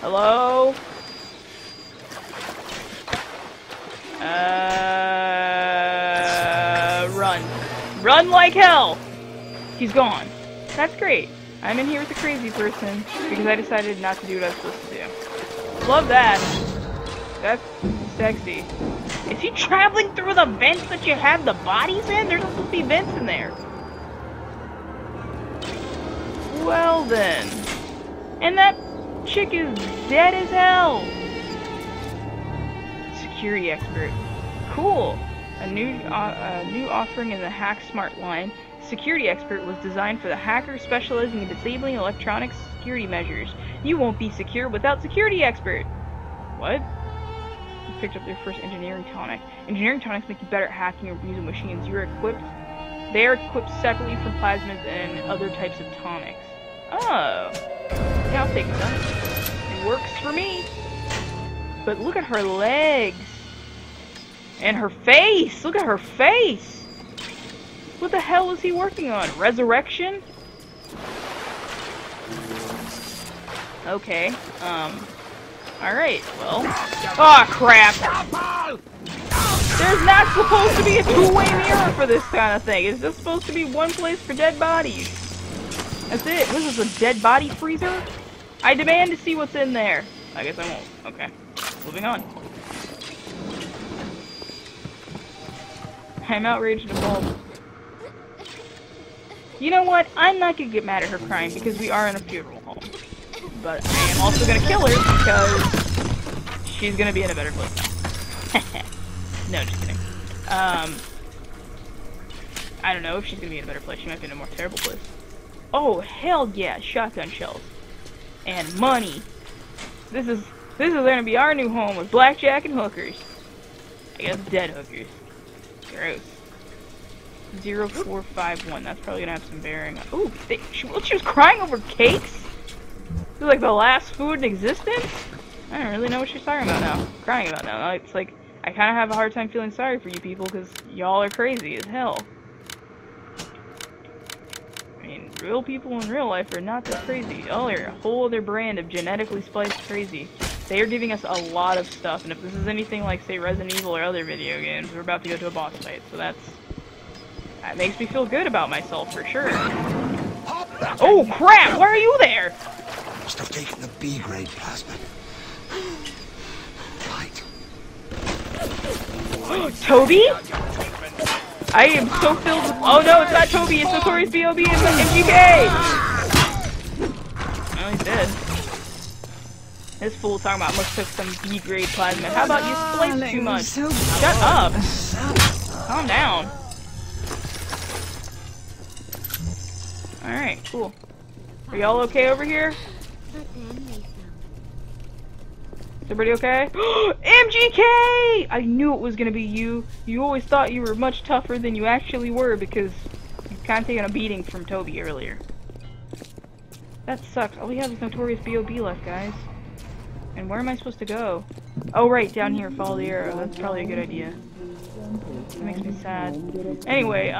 Hello? Run. Run like hell! He's gone. That's great. I'm in here with a crazy person because I decided not to do what I was supposed to do. Love that. That's sexy. Is he traveling through the vents that you have the bodies in? There's supposed to be vents in there. Well then. And that chick is dead as hell. Security expert. Cool. A new offering in the Hack Smart line. Security expert was designed for the hacker specializing in disabling electronic security measures. You won't be secure without security expert. What? You picked up their first engineering tonic. Engineering tonics make you better at hacking or using machines. They are equipped separately from plasmids and other types of tonics. Oh. Yeah, I'll take some. It works for me. But look at her legs. And her face! Look at her face! What the hell is he working on? Resurrection? Okay, alright, well... Aw, crap! There's not supposed to be a two-way mirror for this kind of thing! It's just supposed to be one place for dead bodies! That's it! What is this, a dead body freezer? I demand to see what's in there! I guess I won't. Okay. Moving on. I'm outraged and appalled. You know what? I'm not gonna get mad at her crying because we are in a funeral home. But I am also gonna kill her because she's gonna be in a better place now. No, just kidding. I don't know if she's gonna be in a better place. She might be in a more terrible place. Oh, hell yeah! Shotgun shells. And money! This is gonna be our new home with blackjack and hookers. I guess dead hookers. Gross. 0451. That's probably gonna have some bearing. Ooh, she was crying over cakes. It was like the last food in existence. I don't really know what she's talking about now. Crying about now. It's like I kind of have a hard time feeling sorry for you people because y'all are crazy as hell. I mean, real people in real life are not that crazy. Oh, they're a whole other brand of genetically spliced crazy. They are giving us a lot of stuff, and if this is anything like, say, Resident Evil or other video games, we're about to go to a boss fight. So that's. That makes me feel good about myself, for sure. Oh, crap! Why are you there? Must have taken the B-grade plasma. Right. Toby? I am so filled with... Oh, no, it's not Toby. It's Notorious B.O.B. and MGK! Well, he's dead. This fool talking about must took some B-grade plasma. How about you splice too much? Shut up. Calm down. Alright, cool. Are y'all okay over here? Is everybody okay? MGK! I knew it was gonna be you. You always thought you were much tougher than you actually were because you've kind of taken a beating from Toby earlier. That sucks. All we have is Notorious B.O.B. left, guys. And where am I supposed to go? Oh, right, down here. Follow the arrow. That's probably a good idea. That makes me sad. Anyway,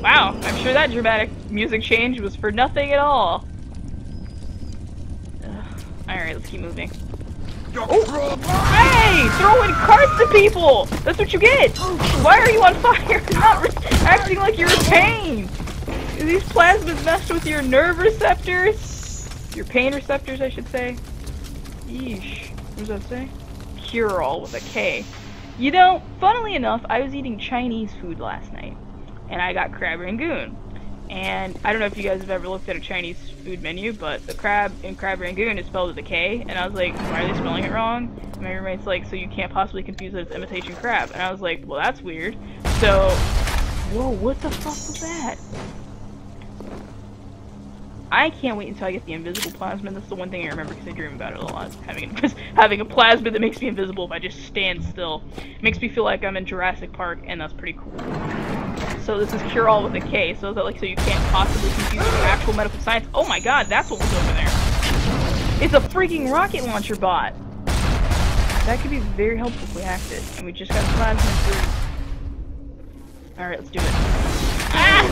Wow, I'm sure that dramatic music change was for nothing at all. Alright, let's keep moving. Oh. Hey! Throwing cards to people! That's what you get! Why are you on fire? Not acting like you're in pain! These plasmas messed with your nerve receptors? Your pain receptors, I should say. Yeesh. What does that say? Kure-All with a K. You know, funnily enough, I was eating Chinese food last night. And I got Crab Rangoon. And I don't know if you guys have ever looked at a Chinese food menu, but the crab in Crab Rangoon is spelled with a K. And I was like, why are they spelling it wrong? And my roommate's like, so you can't possibly confuse it with imitation crab. And I was like, well, that's weird. So, whoa, what the fuck was that? I can't wait until I get the invisible plasma. That's the one thing I remember because I dream about it a lot. Having a plasma that makes me invisible if I just stand still. It makes me feel like I'm in Jurassic Park, and that's pretty cool. So this is Kure-All with a K, so is that like so you can't possibly confuse it with actual medical science? Oh my god, that's what was over there. It's a freaking rocket launcher bot! That could be very helpful if we hacked it. And we just got plasma through. Alright, let's do it. Ah!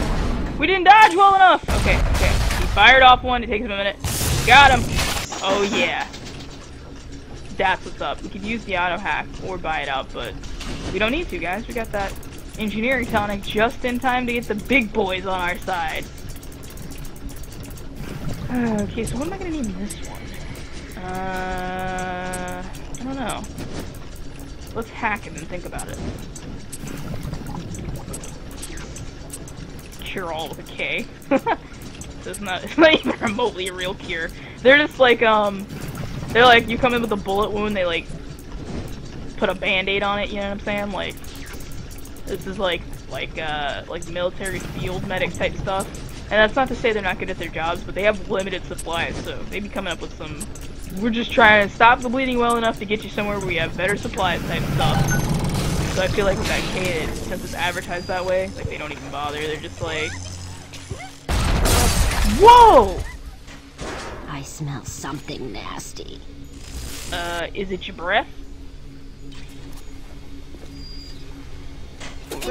We didn't dodge well enough! Okay, okay. He fired off one. It takes him a minute. Got him! Oh, yeah. That's what's up. We could use the auto hack or buy it out, but we don't need to, guys. We got that engineering tonic just in time to get the big boys on our side. Okay, so what am I going to need in this one? I don't know. Let's hack it and think about it. Kure-All with a K. It's not even remotely a real cure. They're just like, they're like, you come in with a bullet wound, they like, put a band-aid on it, you know what I'm saying? Like, this is like military field medic type stuff. And that's not to say they're not good at their jobs, but they have limited supplies, so they be coming up with some, we're just trying to stop the bleeding well enough to get you somewhere where we have better supplies type stuff. So I feel like with that kid, since it's advertised that way, like they don't even bother, they're just like... Whoa! I smell something nasty. Is it your breath? I'm so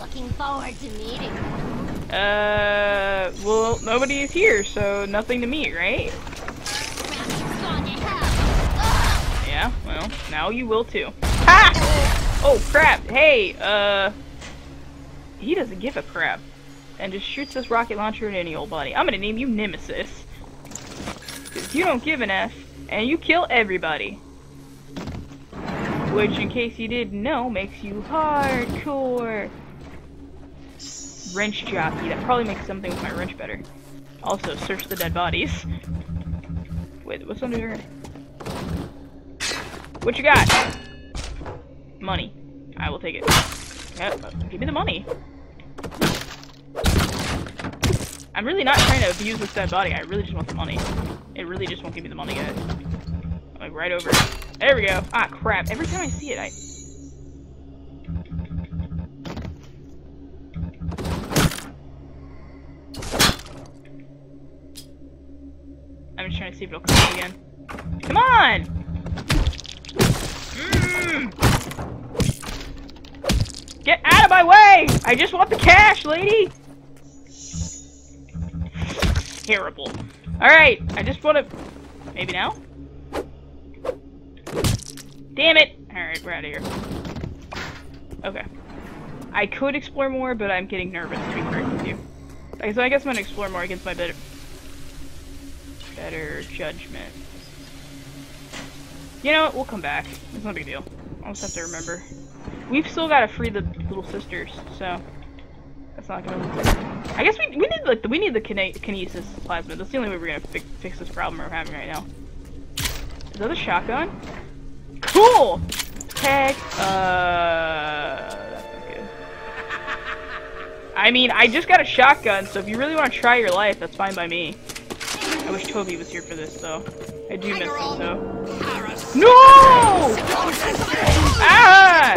looking forward to meeting you. Well, nobody is here, so nothing to meet, right? Yeah, well, now you will too. Ha! Oh crap! Hey, he doesn't give a crap, and just shoots this rocket launcher at any old body. I'm gonna name you Nemesis, 'cause you don't give an F, and you kill everybody. Which, in case you didn't know, makes you hardcore wrench jockey. That probably makes something with my wrench better. Also, search the dead bodies. Wait, what's under here? What you got? Money. I will take it. Yep, give me the money. I'm really not trying to abuse this dead body. I really just want the money. It really just won't give me the money, guys. Like, right over. There we go. Ah, crap. Every time I see it, I... I'm just trying to see if it'll come up again. Come on! Get out of my way! I just want the cash, lady! Terrible. Alright, I just wanna... Maybe now? Damn it! Alright, we're out of here. Okay. I could explore more, but I'm getting nervous, to be frank with you. Okay, so I guess I'm gonna explore more against my better judgment. You know what? We'll come back. It's no big deal. I'll just have to remember. We've still gotta free the little sisters, so that's not gonna look good. I guess we need like we need the kinesis plasma. That's the only way we're gonna fix this problem we're having right now. Is that a shotgun? Cool. Heck. That's not good. I mean, I just got a shotgun, so if you really want to try your life, that's fine by me. I wish Toby was here for this, though. I do miss him, though. No! Ah!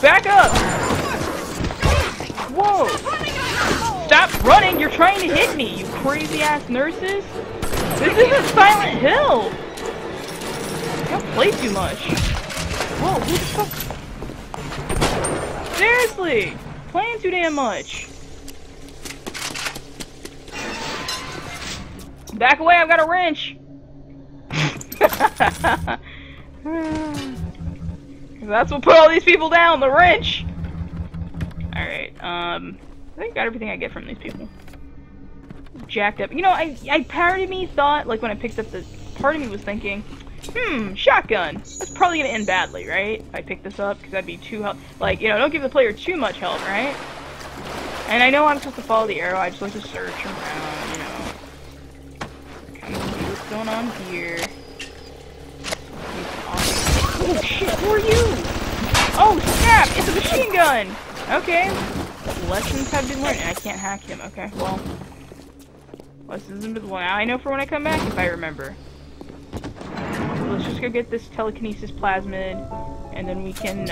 Back up! Whoa! Stop running! You're trying to hit me, you crazy-ass nurses! This isn't Silent Hill! I don't play too much. Whoa, who the fuck? Seriously! Playing too damn much! Back away, I've got a wrench! That's what put all these people down, the wrench! Alright, I think I got everything I get from these people. Jacked up. You know, I part of me thought, like when I picked up the... Part of me was thinking, shotgun! That's probably gonna end badly, right? If I pick this up, because that'd be too help. Like, you know, don't give the player too much help, right? And I know I'm supposed to follow the arrow, I just like to search around, you know. What's going on here? Oh shit, who are you? Oh snap, it's a machine gun! Okay, lessons have been learned. I can't hack him, okay, well. Lessons have been learned. I know for when I come back if I remember. So let's just go get this telekinesis plasmid, and then we can,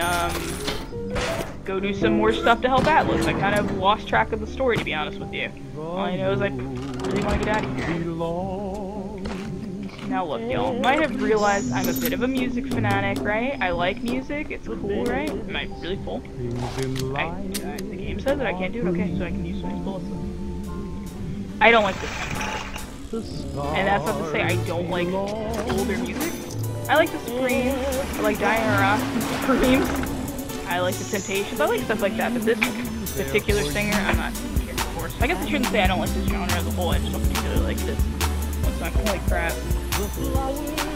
go do some more stuff to help Atlas. I kind of lost track of the story, to be honest with you. All I know is I really want to get out of here. Now look, y'all might have realized I'm a bit of a music fanatic, right? I like music, it's cool, right? Am I really full? The game says that I can't do it, okay, so I can use my bullets. I don't like this. And that's not to say I don't like older music. I like the Screams, I like Dying Rock, Screams, I like the Temptations, I like stuff like that, but this particular singer, I'm not here for. So I guess I shouldn't say I don't like this genre as a whole, I just don't particularly like this. It's not gonna like crap.